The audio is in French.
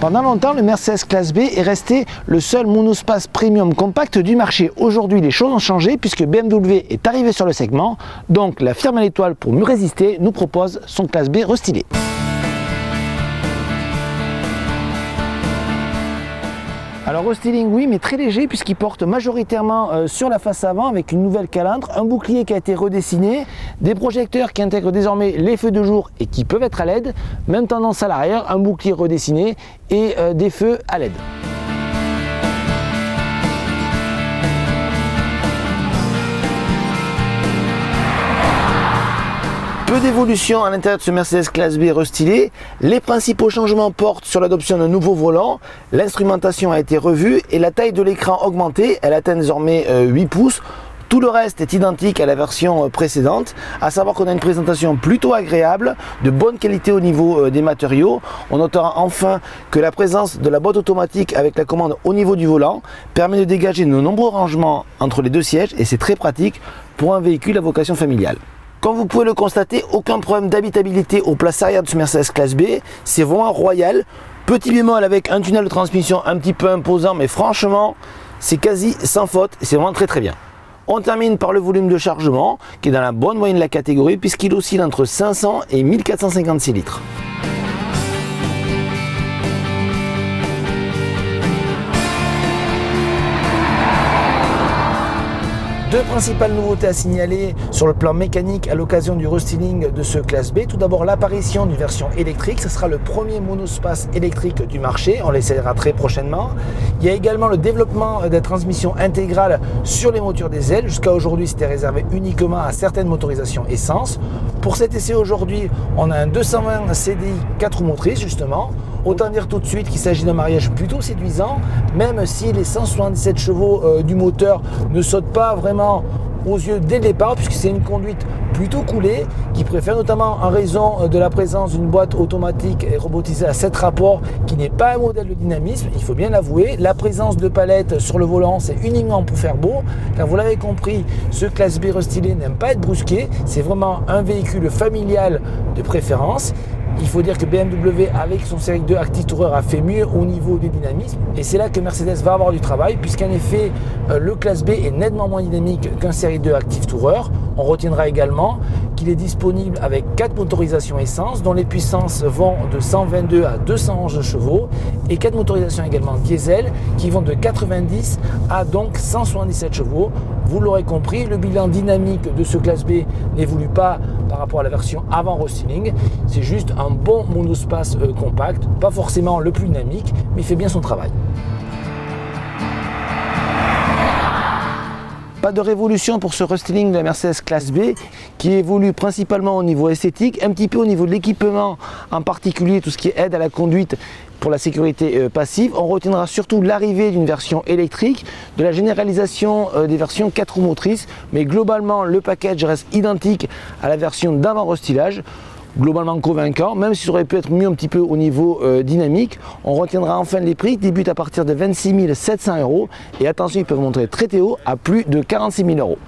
Pendant longtemps, le Mercedes classe B est resté le seul monospace premium compact du marché. Aujourd'hui, les choses ont changé puisque BMW est arrivé sur le segment. Donc la firme à l'étoile, pour mieux résister, nous propose son classe B restylé. Alors restyling oui, mais très léger puisqu'il porte majoritairement sur la face avant avec une nouvelle calandre, un bouclier qui a été redessiné, des projecteurs qui intègrent désormais les feux de jour et qui peuvent être à LED, même tendance à l'arrière, un bouclier redessiné et des feux à LED. Peu d'évolution à l'intérieur de ce Mercedes classe B restylé. Les principaux changements portent sur l'adoption d'un nouveau volant, l'instrumentation a été revue et la taille de l'écran augmentée, elle atteint désormais 8 pouces. Tout le reste est identique à la version précédente, à savoir qu'on a une présentation plutôt agréable, de bonne qualité au niveau des matériaux. On notera enfin que la présence de la boîte automatique avec la commande au niveau du volant permet de dégager de nombreux rangements entre les deux sièges et c'est très pratique pour un véhicule à vocation familiale. Comme vous pouvez le constater, aucun problème d'habitabilité aux places arrière de ce Mercedes classe B, c'est vraiment royal. Petit bémol avec un tunnel de transmission un petit peu imposant, mais franchement, c'est quasi sans faute, c'est vraiment très très bien. On termine par le volume de chargement, qui est dans la bonne moyenne de la catégorie, puisqu'il oscille entre 500 et 1456 litres. Deux principales nouveautés à signaler sur le plan mécanique à l'occasion du restyling de ce classe B. Tout d'abord l'apparition d'une version électrique, ce sera le premier monospace électrique du marché, on l'essayera très prochainement. Il y a également le développement de la transmission intégrale sur les moteurs diesel. Jusqu'à aujourd'hui c'était réservé uniquement à certaines motorisations essence. Pour cet essai aujourd'hui on a un 220 CDI 4 roues motrices justement. Autant dire tout de suite qu'il s'agit d'un mariage plutôt séduisant, même si les 177 chevaux du moteur ne sautent pas vraiment aux yeux dès le départ, puisque c'est une conduite plutôt coulée, qui préfère notamment en raison de la présence d'une boîte automatique et robotisée à 7 rapports, qui n'est pas un modèle de dynamisme, il faut bien l'avouer. La présence de palettes sur le volant, c'est uniquement pour faire beau, car vous l'avez compris, ce classe B restylé n'aime pas être brusqué, c'est vraiment un véhicule familial de préférence. Il faut dire que BMW avec son Série 2 Active Tourer a fait mieux au niveau du dynamisme et c'est là que Mercedes va avoir du travail puisqu'en effet le classe B est nettement moins dynamique qu'un Série 2 Active Tourer. On retiendra également qu'il est disponible avec 4 motorisations essence dont les puissances vont de 122 à 211 chevaux et 4 motorisations également diesel qui vont de 90 à donc 177 chevaux. Vous l'aurez compris, le bilan dynamique de ce classe B n'évolue pas par rapport à la version avant restyling. C'est juste un bon monospace compact, pas forcément le plus dynamique, mais il fait bien son travail. Pas de révolution pour ce restyling de la Mercedes classe B qui évolue principalement au niveau esthétique, un petit peu au niveau de l'équipement, en particulier tout ce qui aide à la conduite pour la sécurité passive. On retiendra surtout l'arrivée d'une version électrique, de la généralisation des versions 4 roues motrices, mais globalement le package reste identique à la version d'avant restylage. Globalement convaincant, même si ça aurait pu être mieux un petit peu au niveau dynamique. On retiendra enfin les prix qui débutent à partir de 26 700 euros et attention, ils peuvent monter très haut à plus de 46 000 euros.